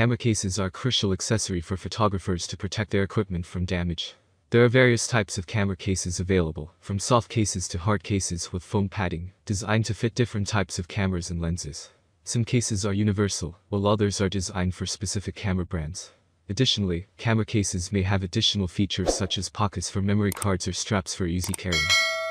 Camera cases are a crucial accessory for photographers to protect their equipment from damage. There are various types of camera cases available, from soft cases to hard cases with foam padding, designed to fit different types of cameras and lenses. Some cases are universal, while others are designed for specific camera brands. Additionally, camera cases may have additional features such as pockets for memory cards or straps for easy carrying.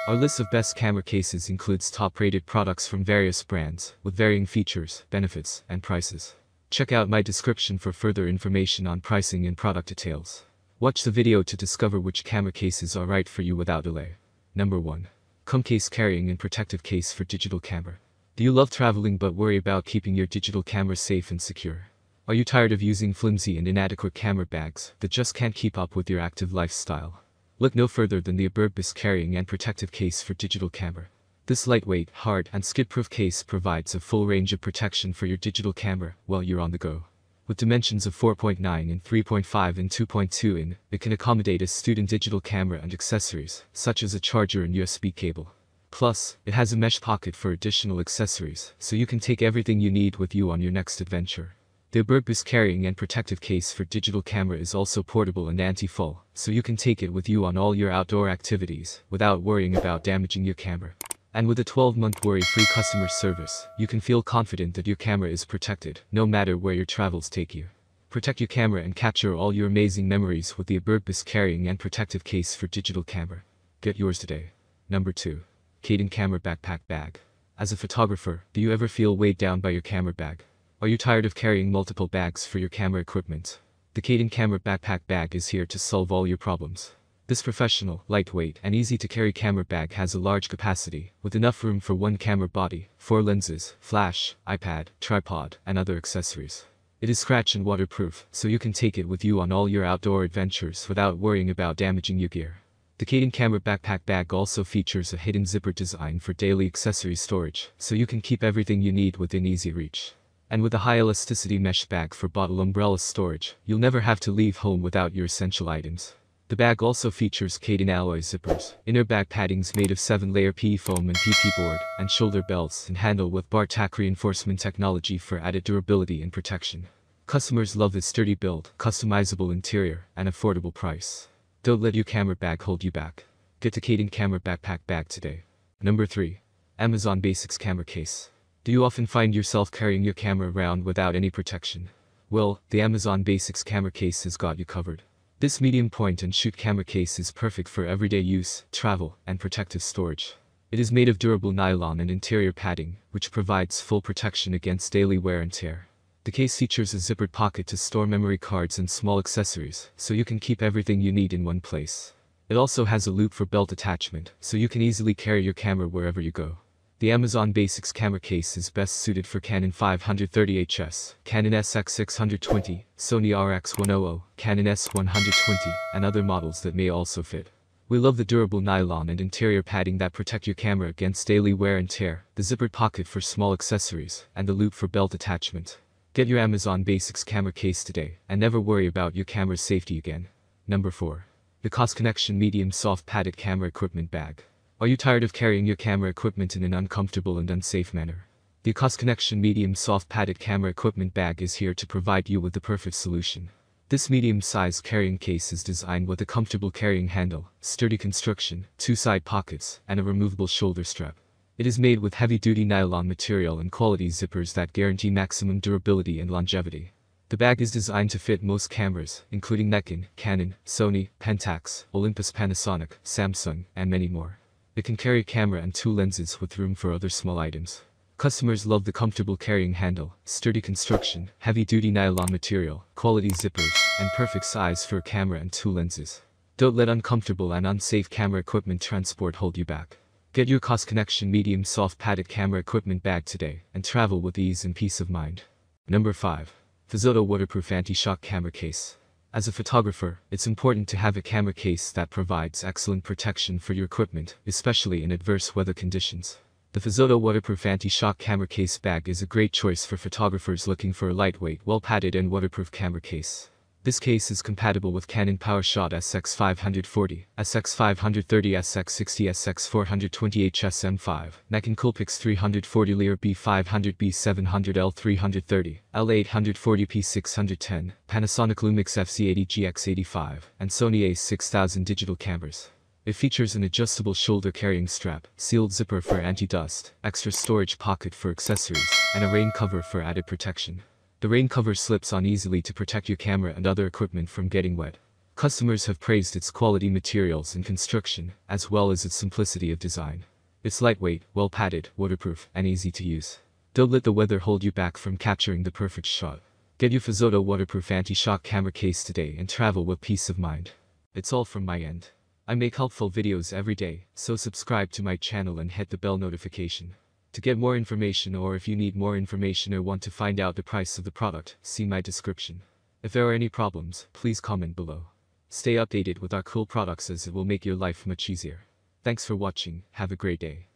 Our list of best camera cases includes top-rated products from various brands, with varying features, benefits, and prices. Check out my description for further information on pricing and product details. Watch the video to discover which camera cases are right for you without delay. Number 1. Comecase Carrying and Protective Case for Digital Camera. Do you love traveling but worry about keeping your digital camera safe and secure? Are you tired of using flimsy and inadequate camera bags that just can't keep up with your active lifestyle? Look no further than the Comecase Carrying and Protective Case for Digital Camera. This lightweight, hard, and skid-proof case provides a full range of protection for your digital camera while you're on the go. With dimensions of 4.9 and 3.5 and 2.2 in, it can accommodate a student digital camera and accessories, such as a charger and USB cable. Plus, it has a mesh pocket for additional accessories, so you can take everything you need with you on your next adventure. The Comecase Carrying and Protective Case for Digital Camera is also portable and anti-fall, so you can take it with you on all your outdoor activities without worrying about damaging your camera. And with a 12-month worry-free customer service, you can feel confident that your camera is protected, no matter where your travels take you. Protect your camera and capture all your amazing memories with the Comecase Carrying and Protective Case for Digital Camera. Get yours today. Number 2. CADeN Camera Backpack Bag. As a photographer, do you ever feel weighed down by your camera bag? Are you tired of carrying multiple bags for your camera equipment? The CADeN Camera Backpack Bag is here to solve all your problems. This professional, lightweight, and easy-to-carry camera bag has a large capacity, with enough room for one camera body, 4 lenses, flash, iPad, tripod, and other accessories. It is scratch and waterproof, so you can take it with you on all your outdoor adventures without worrying about damaging your gear. The CADeN Camera Backpack Bag also features a hidden zipper design for daily accessory storage, so you can keep everything you need within easy reach. And with a high elasticity mesh bag for bottle umbrella storage, you'll never have to leave home without your essential items. The bag also features CADeN alloy zippers, inner bag paddings made of 7-layer PE foam and PP board, and shoulder belts and handle with bar tack reinforcement technology for added durability and protection. Customers love its sturdy build, customizable interior, and affordable price. Don't let your camera bag hold you back. Get the CADeN Camera Backpack Bag today. Number 3. Amazon Basics Camera Case. Do you often find yourself carrying your camera around without any protection? Well, the Amazon Basics Camera Case has got you covered. This medium point-and-shoot camera case is perfect for everyday use, travel, and protective storage. It is made of durable nylon and interior padding, which provides full protection against daily wear and tear. The case features a zippered pocket to store memory cards and small accessories, so you can keep everything you need in one place. It also has a loop for belt attachment, so you can easily carry your camera wherever you go. The Amazon Basics Camera Case is best suited for Canon 530HS, Canon SX620, Sony RX100, Canon S120, and other models that may also fit. We love the durable nylon and interior padding that protect your camera against daily wear and tear, the zippered pocket for small accessories, and the loop for belt attachment. Get your Amazon Basics Camera Case today, and never worry about your camera's safety again. Number 4. eCostConnection Medium Soft Padded Camera Equipment Bag. Are you tired of carrying your camera equipment in an uncomfortable and unsafe manner? The eCostConnection Medium Soft Padded Camera Equipment Bag is here to provide you with the perfect solution. This medium-sized carrying case is designed with a comfortable carrying handle, sturdy construction, 2 side pockets, and a removable shoulder strap. It is made with heavy-duty nylon material and quality zippers that guarantee maximum durability and longevity. The bag is designed to fit most cameras, including Nikon, Canon, Sony, Pentax, Olympus, Panasonic, Samsung, and many more. It can carry a camera and 2 lenses with room for other small items. Customers love the comfortable carrying handle, sturdy construction, heavy-duty nylon material, quality zippers, and perfect size for a camera and 2 lenses. Don't let uncomfortable and unsafe camera equipment transport hold you back. Get your eCostConnection Medium Soft Padded Camera Equipment Bag today and travel with ease and peace of mind. Number 5. FOSOTO Waterproof Anti-Shock Camera Case. As a photographer, it's important to have a camera case that provides excellent protection for your equipment, especially in adverse weather conditions. The FOSOTO Waterproof Anti-Shock Camera Case Bag is a great choice for photographers looking for a lightweight, well-padded and waterproof camera case. This case is compatible with Canon PowerShot SX540, SX530, SX60, SX420, HSM5, Nikon Coolpix 340, Lear B500, B700, L330, L840, P610, Panasonic Lumix FC80, GX85, and Sony A6000 digital cameras. It features an adjustable shoulder carrying strap, sealed zipper for anti-dust, extra storage pocket for accessories, and a rain cover for added protection. The rain cover slips on easily to protect your camera and other equipment from getting wet. Customers have praised its quality materials and construction, as well as its simplicity of design. It's lightweight, well padded, waterproof, and easy to use. Don't let the weather hold you back from capturing the perfect shot. Get your FOSOTO waterproof anti-shock camera case today and travel with peace of mind. It's all from my end. I make helpful videos every day, so subscribe to my channel and hit the bell notification. To get more information, or if you need more information or want to find out the price of the product, see my description. If there are any problems, please comment below. Stay updated with our cool products as it will make your life much easier. Thanks for watching, have a great day.